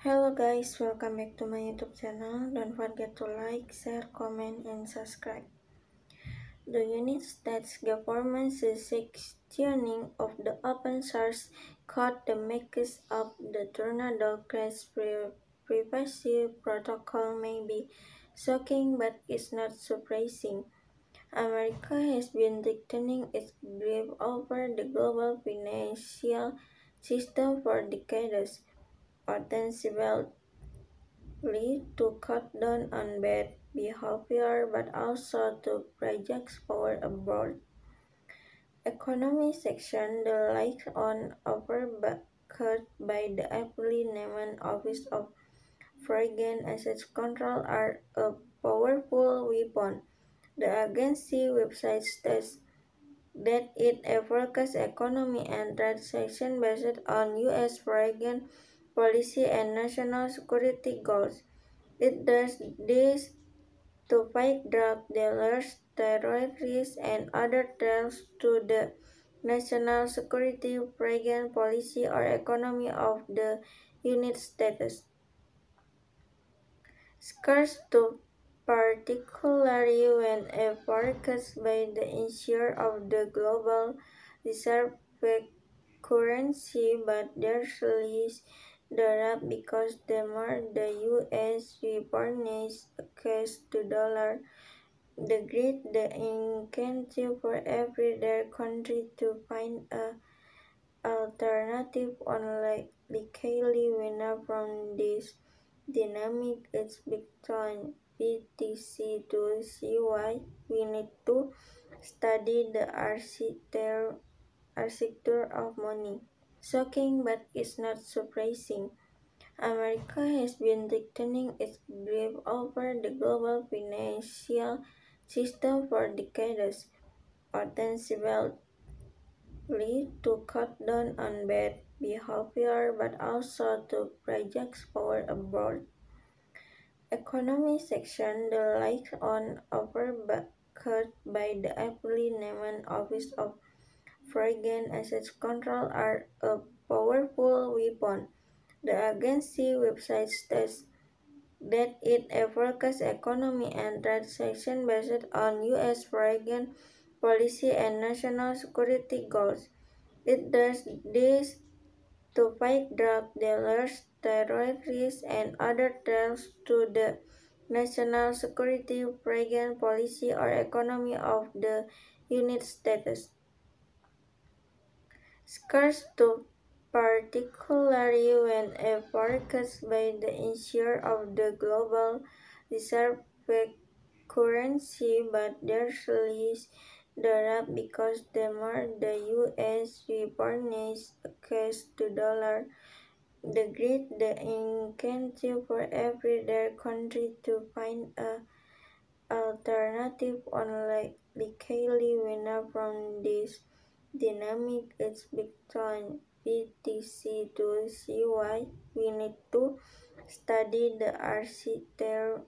Hello guys, welcome back to my YouTube channel. Don't forget to like, share, comment, and subscribe. The United States government's sectioning of the open source code, the makers of the Tornado Cash privacy protocol, may be shocking, but it's not surprising. America has been tightening its grip over the global financial system for decades, ostensibly to cut down on bad behavior but also to project power abroad. Economy section, the likes on overcut by the aptly named Office of Foreign Assets Control, are a powerful weapon. The agency website states that it forecasts economy and transaction based on U.S. foreign policy and national security goals. It does this to fight drug dealers, terrorists, and other threats to the national security, foreign policy, or economy of the United States. Scarce to particularly when a forecast by the insurer of the global reserve currency, but their release drop because the more the U.S. repays cash to dollar, the greater the incentive for every their country to find a alternative. Unlikely winner from this dynamic is Bitcoin. BTC to CY, we need to study the architecture of money. Shocking, but it's not surprising. America has been tightening its grip over the global financial system for decades, ostensibly to cut down on bad behavior but also to project power abroad. Economy section, the likes on overcut by the aptly named Office of Foreign Assets Control, are a powerful weapon. The agency website states that it forecasts economy and transaction based on U.S. foreign policy and national security goals. It does this to fight drug dealers, terrorists, and other threats to the national security, foreign policy, or economy of the United States. Scarce to particularly when a forecast by the insurer of the global reserve currency, but their release drop because the more the U.S. repays cash to dollar, the greater the incentive for every their country to find a alternative. Unlikely winner from this dynamic is Bitcoin. BTC to CY, we need to study the architecture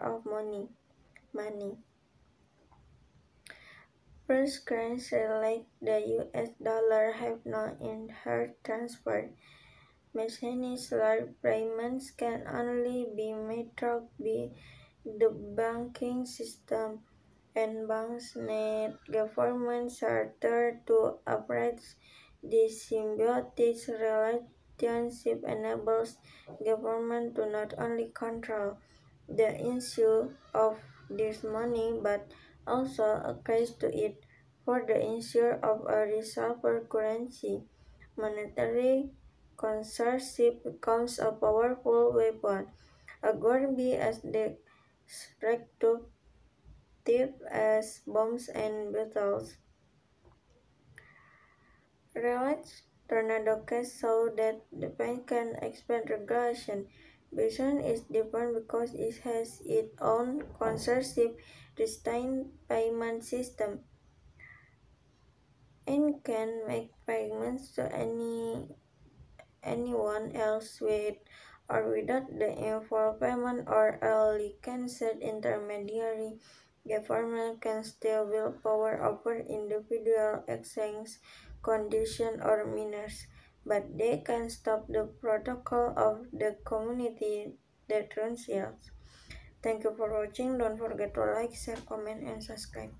of money. First, currencies like the U.S. dollar have no inherent transfer mechanism. Large payments can only be made through the banking system, and banks need government charter to operate. This symbiotic relationship enables government to not only control the issue of this money but also access to it for the issue of a reserve currency. Monetary consortship becomes a powerful weapon, a gourmet as destructive as bombs and battles. Related Tornado Cash saw that the bank can expand regulation. Vision is different because it has its own consortium distinct payment system and can make payments to anyone else with or without the involvement or a licensed intermediary. Government can still wield power over individual exchange conditions or miners, but they can stop the protocol of the community that runs yields. Thank you for watching. Don't forget to like, share, comment, and subscribe.